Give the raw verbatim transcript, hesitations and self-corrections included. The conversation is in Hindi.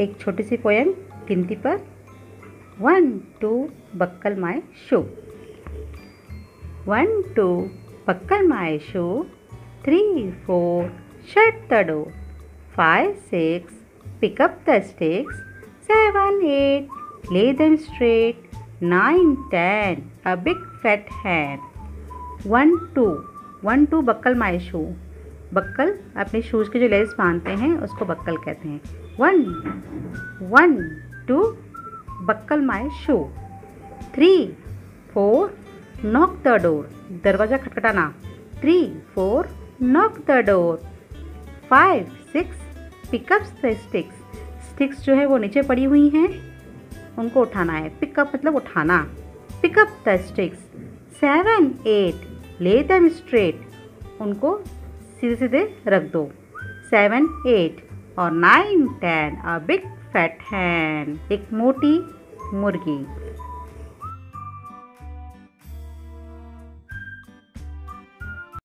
एक छोटी सी पोएम गिनती पर। One two buckle my shoe, one two buckle my shoe, three four shut the door, five six pick up the sticks, seven eight lay them straight, nine ten a big fat hand। One two one two buckle my shoe, buckle अपने शूज़ के जो लेस बांधते हैं उसको बक्कल कहते हैं। One one two buckle my shoe, three four knock the door, दरवाज़ा खटखटाना, three four knock the door, five six pick up the sticks, sticks जो है वो नीचे पड़ी हुई हैं उनको उठाना है, पिकअप मतलब उठाना, pick up the sticks, seven eight lay them straight, उनको सीधे सीधे रख दो, सेवन एट और nine ten a big fat hand, एक मोटी मुर्गी।